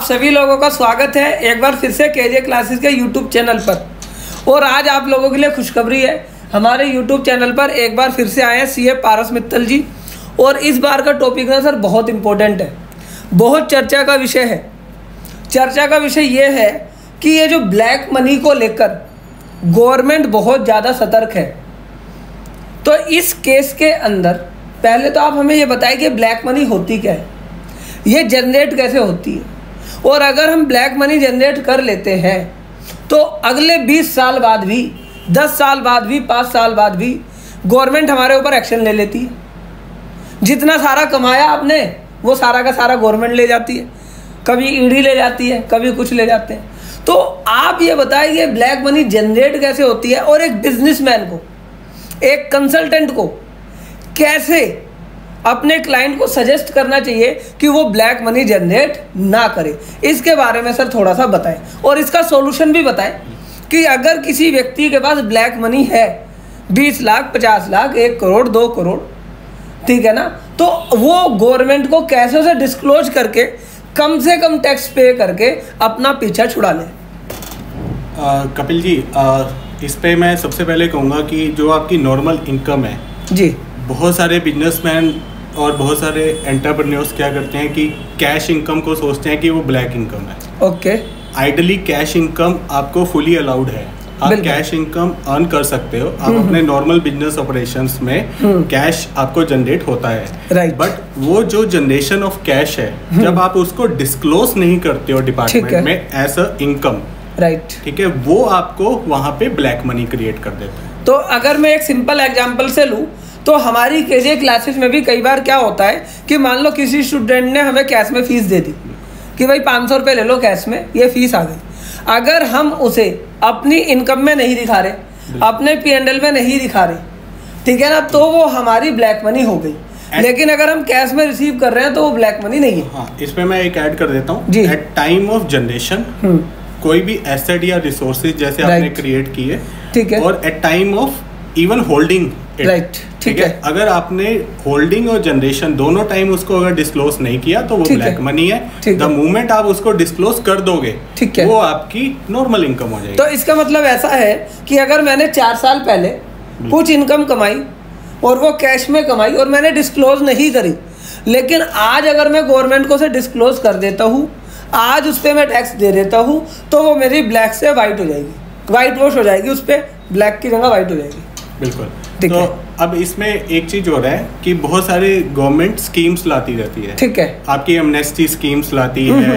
आप सभी लोगों का स्वागत है एक बार फिर से केजे क्लासेस के यूट्यूब चैनल पर। और आज आप लोगों के लिए खुशखबरी है, हमारे यूट्यूब चैनल पर एक बार फिर से आए हैं सीए पारस मित्तल जी। और इस बार का टॉपिक ना सर बहुत इम्पोर्टेंट है, बहुत चर्चा का विषय है। चर्चा का विषय ये है कि ये जो ब्लैक मनी को लेकर गवर्नमेंट बहुत ज़्यादा सतर्क है। तो इस केस के अंदर पहले तो आप हमें ये बताइए कि ब्लैक मनी होती क्या है, ये जनरेट कैसे होती है, और अगर हम ब्लैक मनी जनरेट कर लेते हैं तो अगले 20 साल बाद भी, 10 साल बाद भी, 5 साल बाद भी गवर्नमेंट हमारे ऊपर एक्शन ले लेती है। जितना सारा कमाया आपने वो सारा का सारा गवर्नमेंट ले जाती है, कभी ईडी ले जाती है, कभी कुछ ले जाते हैं। तो आप ये बताइए ब्लैक मनी जनरेट कैसे होती है और एक बिजनेसमैन को, एक कंसल्टेंट को कैसे अपने क्लाइंट को सजेस्ट करना चाहिए कि वो ब्लैक मनी जनरेट ना करे। इसके बारे में सर थोड़ा सा बताएं और इसका सॉल्यूशन भी बताएं कि अगर किसी व्यक्ति के पास ब्लैक मनी है 20 लाख, 50 लाख, 1 करोड़, 2 करोड़, ठीक है ना, तो वो गवर्नमेंट को कैसे उसे डिस्क्लोज करके कम से कम टैक्स पे करके अपना पीछा छुड़ा ले। कपिल जी इस पर मैं सबसे पहले कहूँगा कि जो आपकी नॉर्मल इनकम है जी, बहुत सारे बिजनेसमैन और बहुत सारे एंटरप्रेन्योर्स क्या करते हैं कि कैश इनकम को सोचते हैं कि वो ब्लैक इनकम है। ओके, आइडली कैश इनकम आपको फुली अलाउड है, आप कैश इनकम अर्न कर सकते हो, आप अपने नॉर्मल बिजनेस ऑपरेशंस में कैश आपको जनरेट होता है, राइट। बट वो जो जनरेशन ऑफ कैश है, जब आप उसको डिस्क्लोज नहीं करते हो डिपार्टमेंट में एज अ इनकम, राइट, ठीक है, वो आपको वहाँ पे ब्लैक मनी क्रिएट कर देता है। तो अगर मैं एक सिंपल एग्जाम्पल से लूँ तो हमारी केजे क्लासेस में भी कई बार क्या होता है कि मान लो किसी स्टूडेंट ने हमें कैश में फ़ीस दे दी कि भाई 500 रुपये ले लो, कैश में ये फ़ीस आ गई। अगर हम उसे अपनी इनकम में नहीं दिखा रहे, अपने P&L में नहीं दिखा रहे, ठीक है ना, तो वो हमारी ब्लैक मनी हो गई। लेकिन अगर हम कैश में रिसीव कर रहे हैं तो वो ब्लैक मनी नहीं है। हाँ, इसमें मैं एक ऐड कर देता हूँ जी, एट टाइम ऑफ जनरेशन कोई भी एसेट या रिसोर्सेज जैसे आपने क्रिएट किए, ठीक है, और at time of even holding, right, ठीक है, अगर आपने होल्डिंग और जनरेशन दोनों टाइम उसको अगर डिस्क्लोज नहीं किया तो वो ब्लैक मनी है। द मोमेंट आप उसको डिस्क्लोज कर दोगे, ठीक है, वो आपकी नॉर्मल इनकम हो जाएगी। तो इसका मतलब ऐसा है कि अगर मैंने 4 साल पहले कुछ इनकम कमाई और वो कैश में कमाई और मैंने डिस्क्लोज नहीं करी, लेकिन आज अगर मैं गवर्नमेंट को उसे डिस्क्लोज कर देता हूँ, आज उस पर मैं टैक्स दे देता हूँ, तो वो मेरी ब्लैक से वाइट हो जाएगी, वाइट वॉश हो जाएगी, उस पर ब्लैक की जगह वाइट हो जाएगी। बिल्कुल। तो अब इसमें एक चीज हो रहा है कि बहुत सारे गवर्नमेंट स्कीम्स लाती रहती है, ठीक है, आपकी एमनेस्टी स्कीम्स लाती है,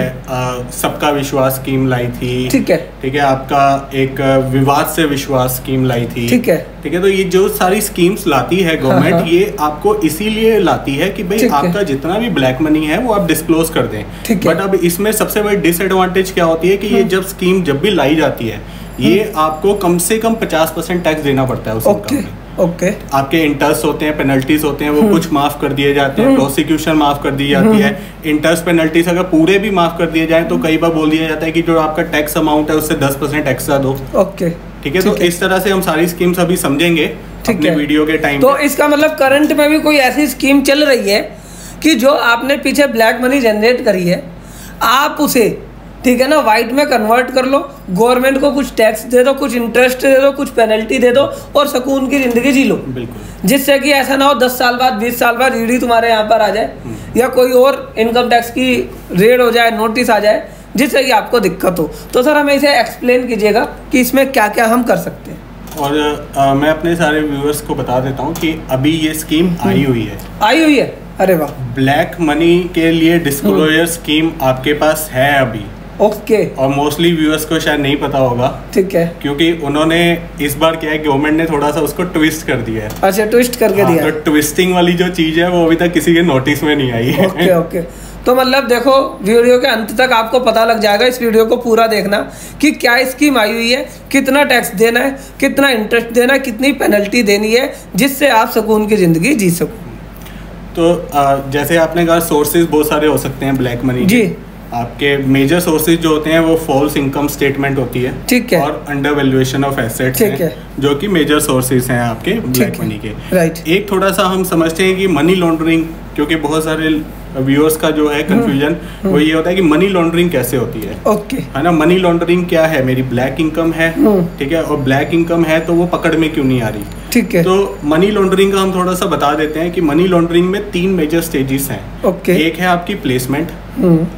सबका विश्वास स्कीम लाई थी, ठीक है, ठीक है, आपका एक विवाद से विश्वास स्कीम लाई थी, ठीक है, ठीक है। तो ये जो सारी स्कीम्स लाती है गवर्नमेंट, हाँ, ये आपको इसीलिए लाती है कि भाई आपका जितना भी ब्लैक मनी है वो आप डिस्क्लोज कर दें। बट अब इसमें सबसे बड़ी डिसएडवांटेज क्या होती है कि ये जब स्कीम जब भी लाई जाती है ये आपको कम से कम 50% टैक्स देना पड़ता है उस इनकम में। ओके, आपके इंटरेस्ट होते हैं, पेनल्टीज होते हैं, वो कुछ माफ कर दिए जाते हैं, प्रोसिक्यूशन माफ कर दी जाती है, इंटरेस्ट पेनल्टीज अगर पूरे भी माफ कर दिए जाए तो कई बार बोल दिया जाता है कि जो आपका टैक्स अमाउंट है उससे 10% एक्स्ट्रा दो। ओके, ठीक है, तो इस तरह से हम सारी स्कीम्स अभी समझेंगे अपने वीडियो के टाइम। तो इसका मतलब करंट में भी कोई ऐसी स्कीम चल रही है कि जो आपने पीछे ब्लैक मनी जनरेट करी है, आप उसे, ठीक है ना, वाइट में कन्वर्ट कर लो, गवर्नमेंट को कुछ टैक्स दे दो, कुछ इंटरेस्ट दे दो, कुछ पेनल्टी दे दो और सुकून की ज़िंदगी जी लो। बिल्कुल, जिससे कि ऐसा ना हो 10 साल बाद, 20 साल बाद ईडी तुम्हारे यहाँ पर आ जाए या कोई और इनकम टैक्स की रेड हो जाए, नोटिस आ जाए, जिससे कि आपको दिक्कत हो। तो सर हमें इसे एक्सप्लेन कीजिएगा कि इसमें क्या क्या हम कर सकते हैं। और मैं अपने सारे व्यूअर्स को बता देता हूँ कि अभी ये स्कीम आई हुई है, आई हुई है, अरे वाह, ब्लैक मनी के लिए डिस्क्लोजर स्कीम आपके पास है अभी। ओके, और मोस्टली व्यूअर्स को शायद नहीं पता होगा, ठीक है, क्योंकि उन्होंने इस बार क्या है, गवर्नमेंट ने थोड़ा सा उसको ट्विस्ट कर दिया है। अच्छा, ट्विस्ट करके दिया है। तो ट्विस्टिंग वाली जो चीज़ है वो अभी तक किसी के नोटिस में नहीं आई है। ओके, ओके, तो मतलब देखो वीडियो के अंत तक आपको पता लग जाएगा, इस वीडियो को पूरा देखना कि क्या स्कीम आई हुई है, कितना टैक्स देना है, कितना इंटरेस्ट देना है, कितनी पेनल्टी देनी है, जिससे आप सुकून की ज़िंदगी जी सको। तो जैसे आपने कहा सोर्सेज बहुत सारे हो सकते हैं ब्लैक मनी जी। आपके मेजर सोर्सेज जो होते हैं वो फॉल्स इनकम स्टेटमेंट होती है, ठीक है, और अंडर वैल्यूएशन ऑफ एसेट्स हैं, जो कि मेजर सोर्सेज हैं आपके ब्लैक मनी के, राइट। एक थोड़ा सा हम समझते हैं कि मनी लॉन्ड्रिंग, क्योंकि बहुत सारे व्यूअर्स का जो है कंफ्यूजन वो ये होता है कि मनी लॉन्ड्रिंग कैसे होती है। ओके है ना, मनी लॉन्ड्रिंग क्या है? मेरी ब्लैक इनकम है, ठीक है, और ब्लैक इनकम है तो वो पकड़ में क्यों नहीं आ रही? ठीक है, तो मनी लॉन्ड्रिंग का हम थोड़ा सा बता देते हैं कि मनी लॉन्ड्रिंग में तीन मेजर स्टेजेस हैं। ओके, एक है आपकी प्लेसमेंट,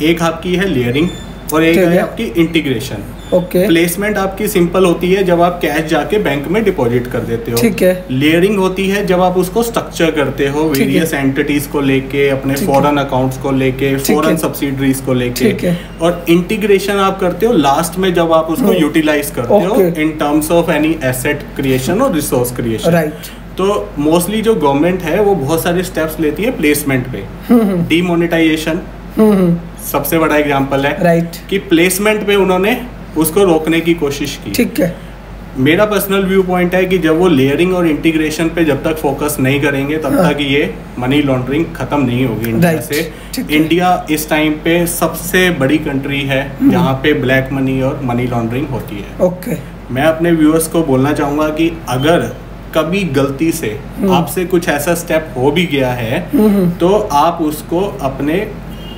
एक आपकी है लेयरिंग और एक है आपकी इंटीग्रेशन। ओके, प्लेसमेंट आपकी सिंपल होती है जब आप कैश जाके बैंक में डिपॉजिट कर देते हो। ठीक है, लेयरिंग होती है जब आप उसको स्ट्रक्चर करते हो वेरियस एंटिटीज को लेके, अपने फॉरेन अकाउंट्स को लेके, फॉरेन सब्सिडरीज को लेके, और इंटीग्रेशन आप करते हो लास्ट में जब आप उसको यूटिलाइज करते हो in terms of any asset creation और रिसोर्स क्रिएशन। राइट, तो मोस्टली जो गवर्नमेंट है वो बहुत सारे स्टेप्स लेती है प्लेसमेंट पे। डीमोनेटाइजेशन सबसे बड़ा एग्जांपल है। राइट, कि प्लेसमेंट पे उन्होंने उसको रोकने की कोशिश की। ठीक है, मेरा पर्सनल व्यू पॉइंट है कि जब वो लेयरिंग और इंटीग्रेशन पे जब तक फोकस नहीं करेंगे तब तक ये मनी लॉन्ड्रिंग खत्म नहीं होगी इंडिया से। इंडिया इस टाइम पे सबसे बड़ी कंट्री है जहाँ पे ब्लैक मनी और मनी लॉन्ड्रिंग होती है। ओके, मैं अपने व्यूअर्स को बोलना चाहूँगा कि अगर कभी गलती से आपसे कुछ ऐसा स्टेप हो भी गया है तो आप उसको अपने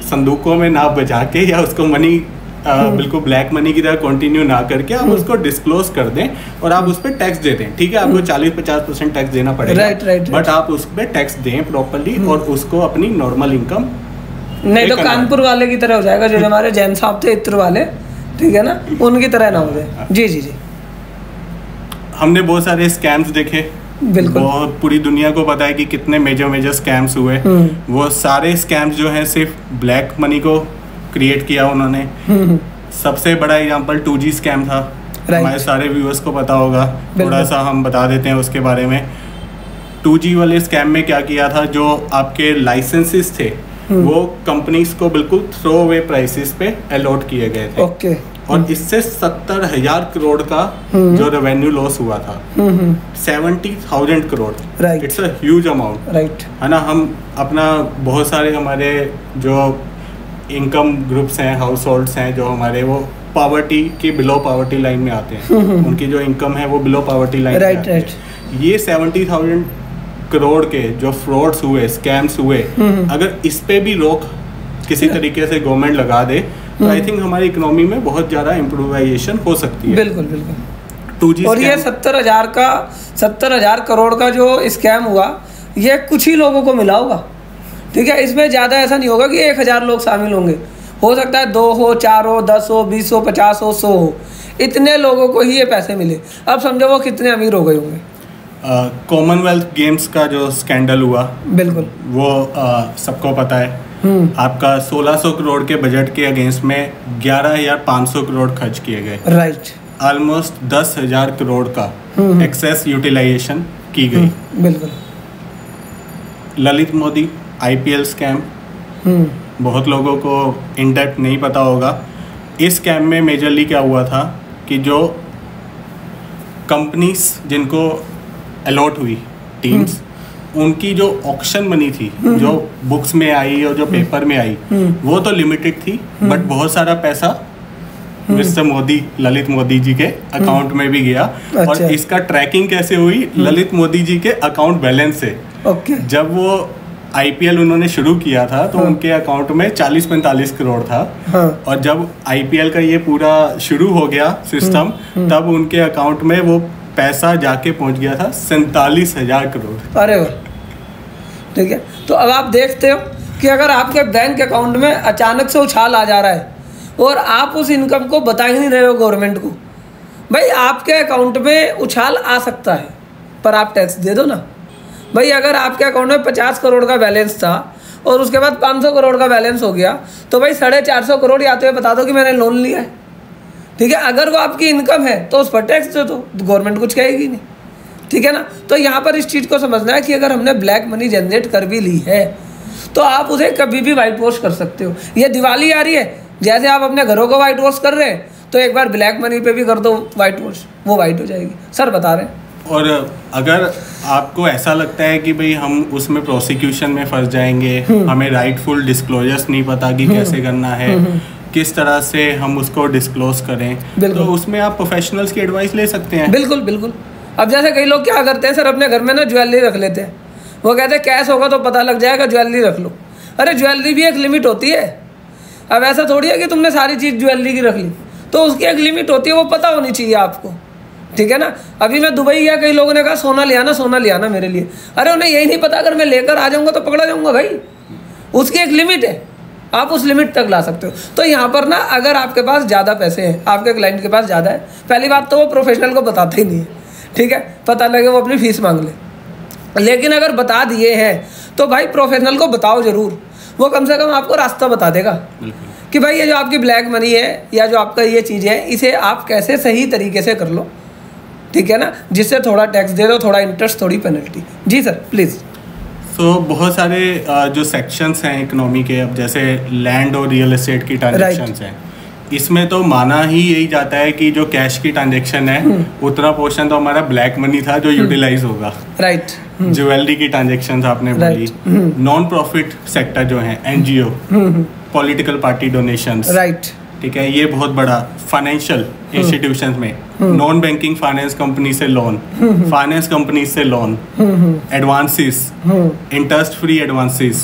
संदूकों में ना बजा के या उसको मनी बिल्कुल ब्लैक मनी की तरह कंटिन्यू ना करके आप उसको डिस्क्लोज कर दें और आप उस पर टैक्स दे दें। ठीक है, आपको 40-50% टैक्स देना पड़ेगा। राइट राइट, बट आप उस पर टैक्स दें प्रॉपर्ली और उसको अपनी नॉर्मल इनकम नहीं तो कानपुर वाले की तरह हो जाएगा जो हमारे जैन साहब थे इत्र वाले, ठीक है ना, उनकी तरह ना हो जाए। जी जी जी, हमने बहुत सारे स्कैम्स देखे, बिल्कुल पूरी दुनिया को पता है कि कितने मेजर स्कैम्स हुए। वो सारे स्कैम्स जो हैं सिर्फ ब्लैक मनी को क्रिएट किया उन्होंने। सबसे बड़ा एग्जांपल 2G स्कैम था। हमारे सारे व्यूअर्स को पता होगा, थोड़ा सा हम बता देते हैं उसके बारे में। 2G वाले स्कैम में क्या किया था, जो आपके लाइसेंसेस थे वो कंपनीज को बिल्कुल थ्रो अवे प्राइसेस पे अलॉट किए गए थे। ओके, और इससे 70,000 करोड़ का जो रेवेन्यू लॉस हुआ था, 70,000 crore. Right, it's a huge amount. Right, है ना, हम अपना बहुत सारे हमारे जो इनकम ग्रुप्स हैं, हाउस होल्ड्स हैं, जो हमारे वो पावर्टी के बिलो पावर्टी लाइन में आते हैं, उनकी जो इनकम है वो below poverty line. Right right, ये 70,000 करोड़ के जो फ्रॉड्स हुए, स्कैम्स हुए, अगर इस पे भी रोक किसी तरीके से गवर्नमेंट लगा दे तो आई थिंक हमारी इकोनॉमी में बहुत ज्यादा इम्प्रूवाइजेशन हो सकती है। बिल्कुल बिल्कुल। 2G और ये 70,000 करोड़ का जो स्कैम हुआ ये कुछ ही लोगों को मिला होगा। ठीक है, इसमें ज़्यादा ऐसा नहीं होगा कि 1000 लोग शामिल होंगे, हो सकता है 2 हो 4 हो 10 हो 20 हो 50 हो 100 हो, इतने लोगों को ही ये पैसे मिले। अब समझो वो कितने अमीर हो गए होंगे। कॉमनवेल्थ गेम्स का जो स्कैंडल हुआ, बिल्कुल वो सबको पता है। आपका 1600 करोड़ के बजट के अगेंस्ट में 11,500 करोड़ खर्च किए गए। राइट, ऑलमोस्ट 10,000 करोड़ का एक्सेस यूटिलाइजेशन की गई। बिल्कुल। ललित मोदी IPL स्कैम, बहुत लोगों को इन डेप्थ नहीं पता होगा। इस स्कैम में मेजरली क्या हुआ था कि जो कंपनीज जिनको अलॉट हुई टीम्स, उनकी जो ऑक्शन मनी थी जो बुक्स में आई और जो पेपर में आई वो तो लिमिटेड थी, बट बहुत सारा पैसा मिस्टर मोदी, ललित मोदी जी के अकाउंट में भी गया। अच्छा। और इसका ट्रैकिंग कैसे हुई, ललित मोदी जी के अकाउंट बैलेंस से। ओके, जब वो IPL उन्होंने शुरू किया था तो उनके अकाउंट में 40-45 करोड़ था। और जब IPL का ये पूरा शुरू हो गया सिस्टम तब उनके अकाउंट में वो पैसा जाके पहुंच गया था 47,000 करोड़। अरे वाह। ठीक है, तो अब आप देखते हो कि अगर आपके बैंक अकाउंट में अचानक से उछाल आ जा रहा है और आप उस इनकम को बता ही नहीं रहे हो गवर्नमेंट को, भाई आपके अकाउंट में उछाल आ सकता है पर आप टैक्स दे दो ना। भाई अगर आपके अकाउंट में 50 करोड़ का बैलेंस था और उसके बाद 500 करोड़ का बैलेंस हो गया तो भाई 450 करोड़ या तो ये बता दो कि मैंने लोन लिया है। ठीक है, अगर वो आपकी इनकम है तो उस पर टैक्स दे दो, गवर्नमेंट कुछ कहेगी नहीं। ठीक है ना, तो यहाँ पर इस चीज़ को समझना है कि अगर हमने ब्लैक मनी जनरेट कर भी ली है तो आप उसे कभी भी वाइट वॉश कर सकते हो। ये दिवाली आ रही है, जैसे आप अपने घरों को वाइट वॉश कर रहे हैं तो एक बार ब्लैक मनी पर भी कर दो वाइट वॉश, वो वाइट हो जाएगी। सर बता रहे हैं। और अगर आपको ऐसा लगता है कि भाई हम उसमें प्रोसिक्यूशन में फंस जाएंगे, हमें राइटफुल डिस्क्लोजर्स नहीं पता कि कैसे करना है, किस तरह से हम उसको डिस्क्लोज करें, तो उसमें आप प्रोफेशनल्स की एडवाइस ले सकते हैं। बिल्कुल बिल्कुल। अब जैसे कई लोग क्या करते हैं सर, अपने घर में ना ज्वेलरी रख लेते हैं, वो कहते हैं कैश होगा तो पता लग जाएगा, ज्वेलरी रख लो। अरे ज्वेलरी भी एक लिमिट होती है। अब ऐसा थोड़ी है कि तुमने सारी चीज़ ज्वेलरी की रख ली, तो उसकी एक लिमिट होती है, वो पता होनी चाहिए आपको, ठीक है ना। अभी मैं दुबई गया, कई लोगों ने कहा सोना ले आना मेरे लिए, अरे उन्हें यही नहीं पता अगर मैं लेकर आ जाऊँगा तो पकड़ा जाऊँगा भाई। उसकी एक लिमिट है, आप उस लिमिट तक ला सकते हो। तो यहाँ पर ना अगर आपके पास ज़्यादा पैसे हैं, आपके क्लाइंट के पास ज़्यादा है, पहली बात तो वो प्रोफेशनल को बताते ही नहीं है, ठीक है, पता लगे वो अपनी फीस मांग ले। लेकिन अगर बता दिए हैं तो भाई प्रोफेशनल को बताओ ज़रूर, वो कम से कम आपको रास्ता बता देगा कि भाई ये जो आपकी ब्लैक मनी है या जो आपका ये चीज़ है, इसे आप कैसे सही तरीके से कर लो, ठीक है ना, जिससे थोड़ा टैक्स दे दो, थोड़ा इंटरेस्ट, थोड़ी पेनल्टी। जी सर प्लीज़। तो बहुत सारे जो सेक्शंस हैं इकोनॉमी के, अब जैसे लैंड और रियल एस्टेट की ट्रांजेक्शन्स हैं, इसमें तो माना ही यही जाता है कि जो कैश की ट्रांजेक्शन है उतना पोर्शन तो हमारा ब्लैक मनी था जो यूटिलाइज होगा, राइट। ज्वेलरी की ट्रांजेक्शन्स आपने बोली, नॉन प्रॉफिट सेक्टर जो है, NGO, political party donations, right, ठीक है, ये बहुत बड़ा। फाइनेंशियल इंस्टीट्यूशन में नॉन बैंकिंग फाइनेंस कंपनी से लोन, फाइनेंस कंपनी से loan, advances, interest free advances,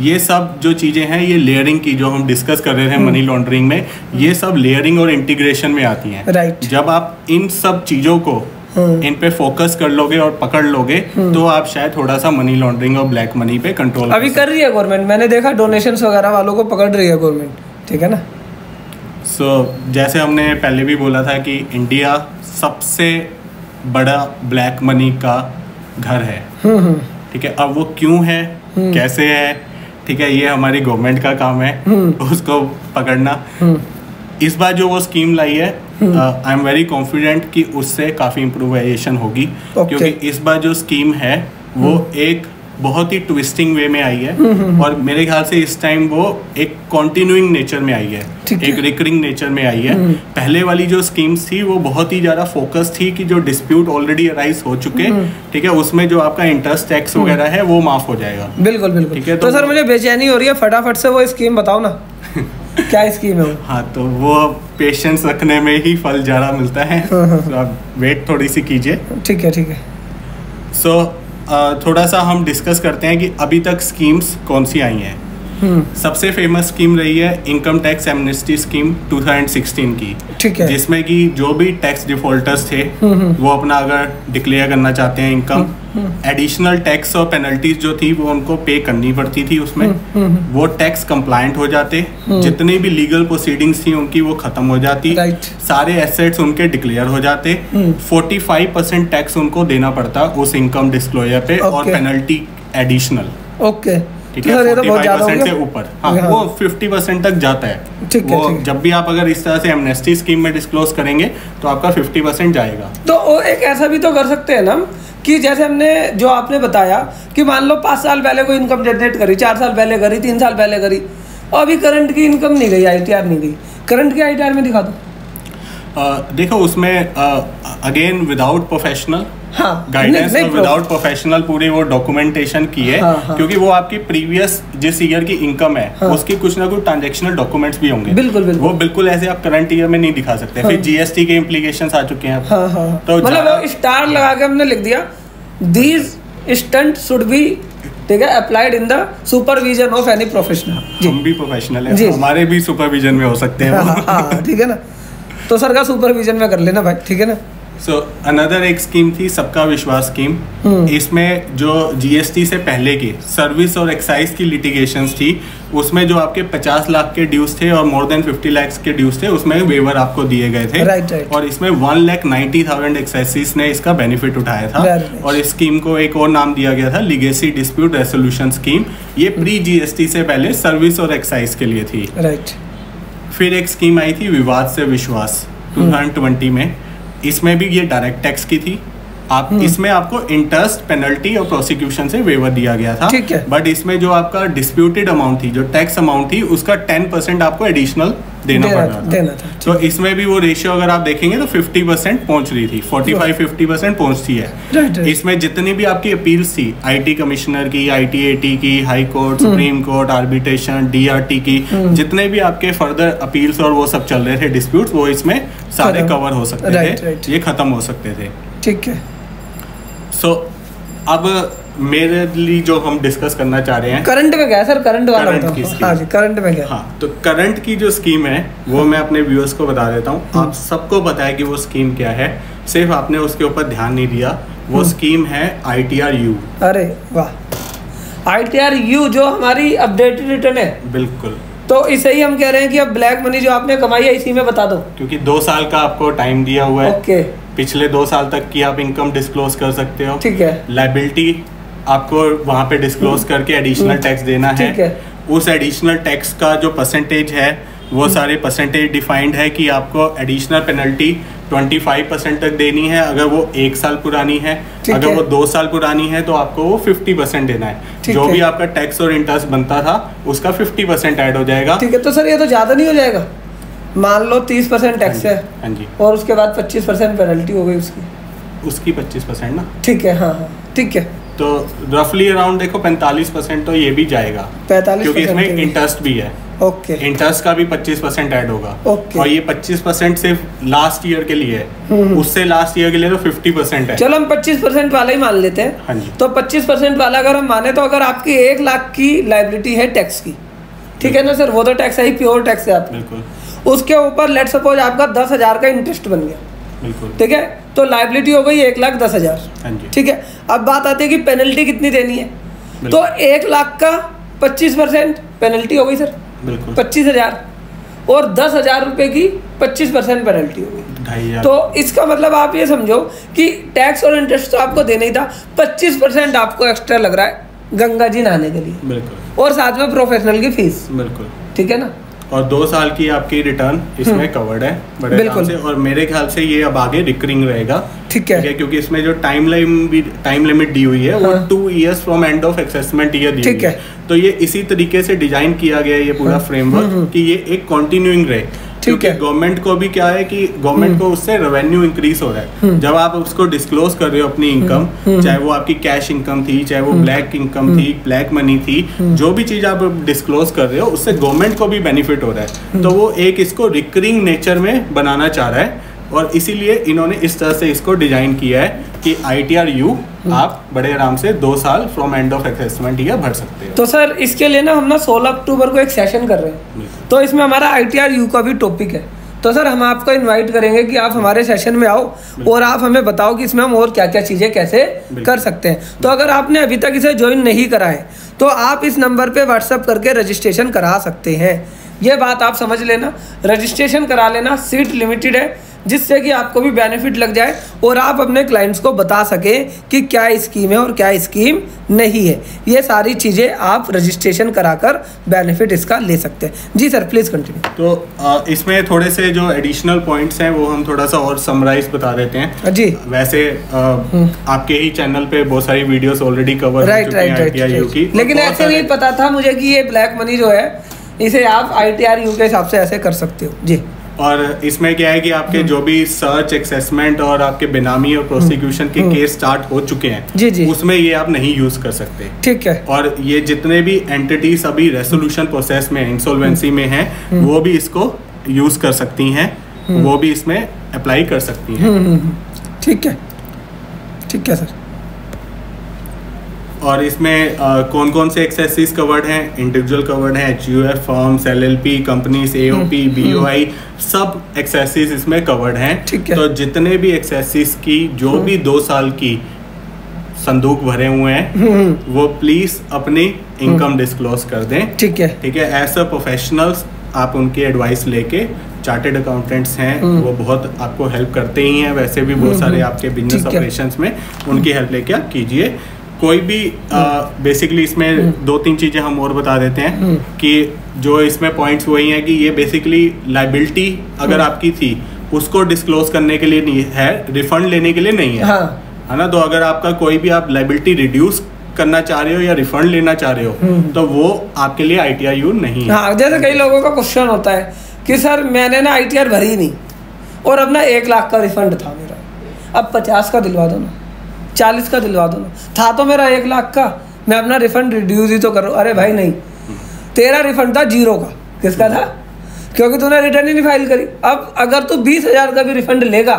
ये सब जो चीज़ें हैं, ये लेयरिंग की जो हम डिस्कस कर रहे हैं मनी लॉन्ड्रिंग में, ये सब लेयरिंग और इंटीग्रेशन में आती हैं, right. जब आप इन सब चीज़ों को इन पे फोकस कर लोगे और पकड़ लोगे तो आप शायद थोड़ा सा मनी लॉन्ड्रिंग और ब्लैक मनी पे कंट्रोल अभी कर रही है गवर्नमेंट। मैंने देखा डोनेशन वगैरह वालों को पकड़ रही है गवर्नमेंट, ठीक है ना। जैसे हमने पहले भी बोला था कि इंडिया सबसे बड़ा ब्लैक मनी का घर है, ठीक है। अब वो क्यों है, कैसे है, ठीक है, ये हमारी गवर्नमेंट का काम है उसको पकड़ना। इस बार जो वो स्कीम लाई है, आई एम वेरी कॉन्फिडेंट कि उससे काफ़ी इम्प्रूवाइजेशन होगी, क्योंकि इस बार जो स्कीम है वो एक बहुत ही ट्विस्टिंग वे में आई है, और मेरे ख्याल से इस टाइम वो एक कॉन्टिन्यूइंग नेचर में आई है, एक रिकरिंग नेचर में आई है। पहले वाली जो स्कीम्स थी वो बहुत ही ज़्यादा फोकस थी कि जो डिस्प्यूट ऑलरेडी अराइज हो चुके, ठीक है, उसमें जो आपका इंटरेस्ट टैक्स वगैरह है वो माफ हो जाएगा। बिल्कुल बिल्कुल, ठीक है। तो सर मुझे बेचैनी हो रही है, फटाफट से वो स्कीम बताओ ना क्या स्कीम है वो? हाँ, तो वो पेशेंस रखने में ही फल ज़्यादा मिलता है, तो आप वेट थोड़ी सी कीजिए, ठीक है, ठीक है। सो थोड़ा सा हम डिस्कस करते हैं कि अभी तक स्कीम्स कौन सी आई हैं। सबसे फेमस स्कीम रही है इनकम टैक्स एमनेस्टी स्कीम 2016 की, ठीक है, जिसमें कि जो भी टैक्स डिफॉल्टर्स थे वो अपना अगर डिक्लेयर करना चाहते हैं इनकम, एडिशनल टैक्स और पेनल्टीज जो थी वो उनको पे करनी पड़ती थी, उसमें वो टैक्स कंप्लायंट हो जाते, जितनी भी लीगल प्रोसीडिंग्स थी उनकी वो खत्म हो जाती, सारे एसेट्स उनके डिक्लेयर हो जाते, 45% टैक्स उनको देना पड़ता उस इनकम डिस्क्लोजर पे, और पेनल्टी एडिशनल, ओके, ठीक है, 45% से ऊपर, हाँ, वो 50% तक जाता है, ठीक है, वो ठीक है। जब भी आप अगर इस तरह से एमनेस्टी स्कीम में डिस्क्लोज करेंगे तो आपका 50% जाएगा। तो एक ऐसा भी तो कर सकते हैं ना कि जैसे हमने जो आपने बताया कि मान लो 5 साल पहले कोई इनकम जनरेट करी, 4 साल पहले करी, 3 साल पहले करी, और अभी करंट की इनकम नहीं गई, ITR नहीं गई, करंट की ITR में दिखा दो। देखो उसमें again without professional guidance, without professional पूरी वो डॉक्यूमेंटेशन की है, क्योंकि वो आपकी प्रीवियस जिस ईयर की इनकम है उसकी कुछ ना कुछ ट्रांजेक्शनल डॉक्यूमेंट्स भी होंगे, बिल्कुल बिल्कुल, वो बिल्कुल ऐसे आप करंट ईयर में नहीं दिखा सकते। फिर जीएसटी के इम्प्लीकेशंस आ चुके हैं, तो मतलब स्टार लगा के हमने लिख दिया दीज स्टंट शुड बी, ठीक है, applied in the supervision of any professional. हम भी प्रोफेशनल है, हमारे भी सुपरविजन में हो सकते हैं, ठीक है ना, तो सर का सुपरविजन में कर लेना भाई, ठीक है ना। सो अनदर एक स्कीम थी सबका विश्वास स्कीम, इसमें जो जीएसटी से पहले की सर्विस और एक्साइज की लिटिगेशंस थी उसमें जो आपके 50 लाख के ड्यूज थे और मोर देन 50 लाख के ड्यूज थे उसमें वेवर आपको दिए गए थे, right, right. और इसमें 1,90,000 एक्साइज ने इसका बेनिफिट उठाया था, right. और इस स्कीम को एक और नाम दिया गया था लीगेसी डिस्प्यूट रेसोल्यूशन स्कीम, ये प्री जीएसटी से पहले सर्विस और एक्साइज के लिए थी, right. फिर एक स्कीम आई थी विवाद से विश्वास 2020 में, इसमें भी ये डायरेक्ट टैक्स की थी, आप इसमें आपको इंटरेस्ट पेनल्टी और प्रोसिक्यूशन से वेवर दिया गया था, ठीक है, बट इसमें जो आपका डिस्प्यूटेड अमाउंट थी, जो टैक्स अमाउंट थी उसका 10% आपको एडिशनल देना पड़ रहा था, तो इसमें भी वो रेशियो अगर आप देखेंगे तो 50% पहुंच रही थी, 45-50% पहुंचती है। इसमें जितनी भी आपकी अपील्स थी IT कमिश्नर की, ITAT की, high court, supreme court, arbitration, DRT की, जितने भी आपके फर्दर अपील्स और वो सब चल रहे थे डिस्प्यूट, वो इसमें सारे कवर हो सकते थे, ये खत्म हो सकते थे, ठीक है। सो अब मेनली जो हम डिस्कस करना चाह रहे हैं करंट में क्या है सर, करंट वाला बताओ। हाँ जी, करंट में क्या? हाँ, तो करंट की जो स्कीम है वो मैं अपने व्यूअर्स को बता देता हूँ। आप सबको पता है कि वो स्कीम क्या है, सिर्फ आपने उसके ऊपर ध्यान नहीं दिया। वो स्कीम है ITR U। अरे वाह, ITR U जो हमारी अपडेटेड रिटर्न है। बिल्कुल, तो इसे ही हम कह रहे हैं कि अब ब्लैक मनी जो आपने कमाई है इसी में बता दो, क्योंकि 2 साल का आपको टाइम दिया हुआ है। ओके, पिछले 2 साल तक की आप इनकम डिस्क्लोज कर सकते हो। ठीक है, लायबिलिटी आपको वहाँ पे डिस्क्लोज करके एडिशनल टैक्स देना है। उस एडिशनल टैक्स का जो परसेंटेज है वो सारे परसेंटेज डिफाइंड है कि आपको एडिशनल पेनल्टी 25% तक देनी है अगर वो 1 साल पुरानी है। अगर वो 2 साल पुरानी है तो आपको वो 50% देना है। जो भी आपका टैक्स और इंटरेस्ट बनता था उसका 50% ऐड हो जाएगा। ठीक है, तो सर ये तो ज़्यादा नहीं हो जाएगा? मान लो 30% टैक्स है, हाँ जी, और उसके बाद 25% पेनल्टी हो गई उसकी 25% ना? ठीक है, हाँ, ठीक है, तो रफली अराउंड देखो 45% तो ये भी जाएगा, 45%, क्योंकि इसमें इंटरेस्ट भी है। ओके, इंटरेस्ट का भी 25% ऐड होगा। ओके, और ये 25% सिर्फ लास्ट ईयर के लिए है, उससे लास्ट ईयर के लिए तो 50% है। चलो हम 25% वाला ही मान लेते हैं। हाँ जी, तो 25% वाला अगर हम माने तो अगर आपकी 1 लाख की लायबिलिटी है टैक्स की, ठीक है ना सर, वो तो टैक्स है ही, प्योर टैक्स है आपका। बिल्कुल, उसके ऊपर लेट सपोज आपका 10,000 का इंटरेस्ट बन गया। बिल्कुल, ठीक है, तो लायबिलिटी हो गई 1,10,000। ठीक है, अब बात आती है कि पेनल्टी कितनी देनी है, तो 1 लाख का 25% पेनल्टी हो गई सर। बिल्कुल, 25,000 और 10,000 रुपये की 25% पेनल्टी हो गई, 2,500। तो इसका मतलब आप ये समझो कि टैक्स और इंटरेस्ट तो आपको देना ही था, 25% आपको एक्स्ट्रा लग रहा है गंगा जी नहाने के लिए। बिल्कुल, और साथ में प्रोफेशनल की फीस। बिल्कुल, ठीक है ना, और 2 साल की आपकी रिटर्न इसमें कवर्ड है बड़े आराम से। और मेरे ख्याल से ये अब आगे रिकरिंग रहेगा। ठीक है, क्योंकि इसमें जो टाइम लिमिट दी हुई है वो 2 years from end of assessment year दी हुई है। तो ये इसी तरीके से डिजाइन किया गया है ये पूरा फ्रेमवर्क कि ये एक कंटिन्यूइंग रहे। ठीक है, गवर्नमेंट को भी क्या है कि गवर्नमेंट को उससे रेवेन्यू इंक्रीज हो रहा है। जब आप उसको डिस्क्लोज कर रहे हो अपनी इनकम, चाहे वो आपकी कैश इनकम थी, चाहे वो ब्लैक इनकम थी, ब्लैक मनी थी, जो भी चीज आप डिस्क्लोज कर रहे हो उससे गवर्नमेंट को भी बेनिफिट हो रहा है। तो वो एक इसको रिकरिंग नेचर में बनाना चाह रहा है और इसीलिए इन्होंने इस तरह से इसको डिजाइन किया है कि ITR U आप बड़े आराम से 2 साल from end of assessment year भर सकते हो। तो सर इसके लिए ना हम ना 16 अक्टूबर को एक सेशन कर रहे हैं, तो इसमें हमारा ITR U का भी टॉपिक है। तो सर हम आपको इनवाइट करेंगे कि आप हमारे सेशन में आओ और आप हमें बताओ कि इसमें हम और क्या क्या चीज़ें कैसे कर सकते हैं। तो अगर आपने अभी तक इसे ज्वाइन नहीं करा है तो आप इस नंबर पर व्हाट्सअप करके रजिस्ट्रेशन करा सकते हैं। ये बात आप समझ लेना, रजिस्ट्रेशन करा लेना, सीट लिमिटेड है, जिससे कि आपको भी बेनिफिट लग जाए और आप अपने क्लाइंट्स को बता सकें कि क्या स्कीम है और क्या स्कीम नहीं है। ये सारी चीज़ें आप रजिस्ट्रेशन कराकर बेनिफिट इसका ले सकते हैं। जी सर, प्लीज़ कंटिन्यू। तो इसमें थोड़े से जो एडिशनल पॉइंट्स हैं वो हम थोड़ा सा और समराइज बता देते हैं। जी, वैसे आपके ही चैनल पे बहुत सारी वीडियोस ऑलरेडी कवर हो चुकी हैं ITR U की, लेकिन ऐसे नहीं पता था मुझे कि ये ब्लैक मनी जो है इसे आप ITR U के हिसाब से ऐसे कर सकते हो। जी, और इसमें क्या है कि आपके जो भी सर्च, एक्सेसमेंट और आपके बेनामी और प्रोसिक्यूशन के केस स्टार्ट हो चुके हैं उसमें ये आप नहीं यूज कर सकते। ठीक है, और ये जितने भी एंटिटीज अभी रेसोल्यूशन प्रोसेस में, इंसॉल्वेंसी में हैं, वो भी इसको यूज कर सकती हैं, वो भी इसमें अप्लाई कर सकती हैं। ठीक है, ठीक है सर। और इसमें कौन कौन से एक्सेसरीज कवर्ड हैं? इंडिविजुअल कवर्ड हैं, HUF, firms, LLP, companies, AOP, BOI, सब एक्सेसरीज इसमें कवर्ड हैं। तो जितने भी एक्सेसरीज की जो भी 2 साल की संदूक भरे हुए हैं वो प्लीज अपनी इनकम डिस्क्लोज कर दें। ठीक है, ठीक है, एज अ प्रोफेशनल्स आप उनकी एडवाइस लेके, चार्टेड अकाउंटेंट्स हैं वो बहुत आपको हेल्प करते ही हैं, वैसे भी बहुत सारे आपके बिजनेस ऑपरेशंस में उनकी हेल्प लेके आप कीजिए कोई भी। बेसिकली इसमें 2-3 चीज़ें हम और बता देते हैं कि जो इसमें पॉइंट्स वही हैं कि ये बेसिकली लायबिलिटी अगर आपकी थी उसको डिस्क्लोज करने के लिए नहीं है, रिफंड लेने के लिए नहीं है, है ना। तो अगर आपका कोई भी आप लायबिलिटी रिड्यूस करना चाह रहे हो या रिफंड लेना चाह रहे हो तो वो आपके लिए ITR U नहीं है। हाँ, जैसे कई लोगों का क्वेश्चन होता है कि सर मैंने ना ITR भरी नहीं और अपना 1 लाख का रिफंड था मेरा, अब 50 का दिलवा दो ना, 40 का दिलवा दो ना, था तो मेरा 1 लाख का, मैं अपना रिफंड रिड्यूस ही तो करूँ। अरे भाई नहीं, तेरा रिफंड था 0 का, किसका था? क्योंकि तूने रिटर्न ही नहीं फाइल करी। अब अगर तू 20,000 का भी रिफंड लेगा,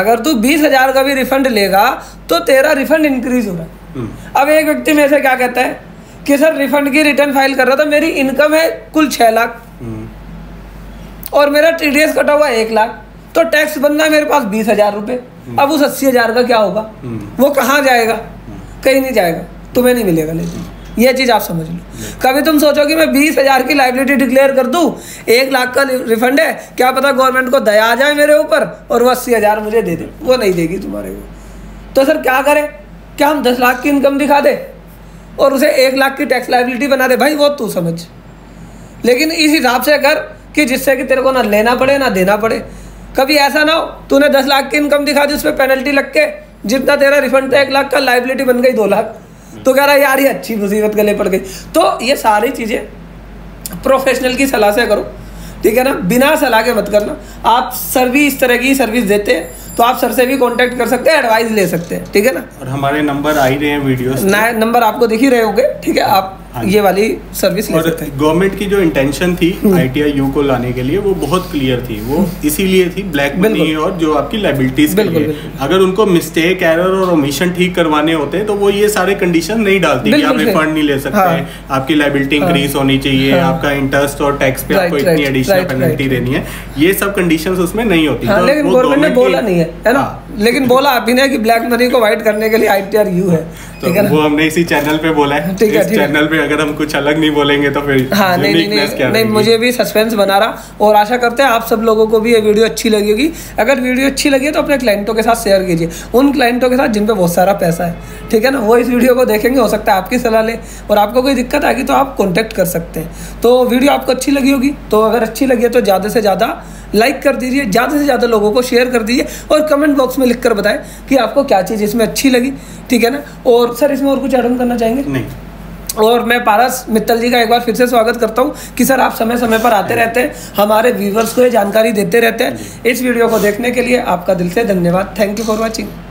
अगर तू 20,000 का भी रिफंड लेगा तो तेरा रिफंड इंक्रीज हो रहा है। अब एक व्यक्ति में से क्या कहता है कि सर रिफंड की रिटर्न फाइल कर रहा था, मेरी इनकम है कुल 6 लाख और मेरा टीडीएस कटा हुआ 1 लाख, तो टैक्स बनना है मेरे पास 20,000 रुपये। अब उस 80,000 का क्या होगा, वो कहाँ जाएगा? कहीं नहीं जाएगा, तुम्हें नहीं मिलेगा। लेकिन ये चीज़ आप समझ लो, कभी तुम सोचो कि मैं 20,000 की लाइबिलिटी डिक्लेयर कर दूँ, 1 लाख का रिफंड है, क्या पता गवर्नमेंट को दया आ जाए मेरे ऊपर और वो 80,000 मुझे दे दे। वो नहीं देगी तुम्हारे को। तो सर क्या करें, क्या हम 10 लाख की इनकम दिखा दे और उसे 1 लाख की टैक्स लाइबिलिटी बना दे? भाई वो तू समझ, लेकिन इस हिसाब से कर कि जिससे कि तेरे को ना लेना पड़े ना देना पड़े। कभी ऐसा ना हो तूने 10 लाख की इनकम दिखा दी, उस पर पेनल्टी लग के जितना तेरा रिफंड था 1 लाख का, लाइबिलिटी बन गई 2 लाख, तो कह रहा यार ये अच्छी मुसीबत गले पड़ गई। तो ये सारी चीज़ें प्रोफेशनल की सलाह से करो, ठीक है ना, बिना सलाह के मत करना। आप सर भी इस तरह की सर्विस देते हैं तो आप सर से भी कांटेक्ट कर सकते हैं, एडवाइस ले सकते हैं, ठीक है ना। और हमारे नंबर आ ही रहे हैं वीडियोस, नंबर आपको दिख ही रहे होंगे, ठीक है, आप ये वाली सर्विस ले सकते हैं। गवर्नमेंट की जो इंटेंशन थी आईटीआर यू को लाने के लिए वो बहुत क्लियर थी, वो इसीलिए थी ब्लैक मनी और जो आपकी लाइबिलिटीज के लिए। अगर उनको मिस्टेक एरर और ओमिशन ठीक करवाने होते हैं तो वो ये सारे कंडीशन नहीं डालती कि आप रिफंड नहीं ले सकते हैं, आपकी लाइबिलिटी इंक्रीज होनी चाहिए, आपका इंटरेस्ट और टैक्स पे आपको इतनी एडिशनल पेनल्टी देनी है, ये सब कंडीशन उसमें नहीं होती। लेकिन गवर्नमेंट ने बोला नहीं है ना, लेकिन बोला आप ही ने कि ब्लैक मनी को व्हाइट करने के लिए आईटीआर यू है, तो वो हमने इसी चैनल पे बोला है। इस चैनल पे अगर हम कुछ अलग नहीं बोलेंगे तो फिर हाँ नहीं, मुझे भी सस्पेंस बना रहा। और आशा करते हैं आप सब लोगों को भी ये वीडियो अच्छी लगी होगी। अगर वीडियो अच्छी लगी है तो अपने क्लाइंटों के साथ शेयर कीजिए, उन क्लाइंटों के साथ जिन पे बहुत सारा पैसा है, ठीक है ना। वो इस वीडियो को देखेंगे, हो सकता है आपकी सलाह लें और आपको कोई दिक्कत आएगी तो आप कॉन्टैक्ट कर सकते हैं। तो वीडियो आपको अच्छी लगी होगी, तो अगर अच्छी लगी है तो ज़्यादा से ज़्यादा लाइक कर दीजिए, ज़्यादा से ज़्यादा लोगों को शेयर कर दीजिए और कमेंट बॉक्स में लिखकर बताएं कि आपको क्या चीज़ इसमें अच्छी लगी, ठीक है ना। और सर इसमें और कुछ ऐड ऑन करना चाहेंगे? नहीं। और मैं पारस मित्तल जी का एक बार फिर से स्वागत करता हूँ कि सर आप समय समय पर आते रहते हैं, हमारे व्यूवर्स को ये जानकारी देते रहते हैं। इस वीडियो को देखने के लिए आपका दिल से धन्यवाद। Thank you for watching.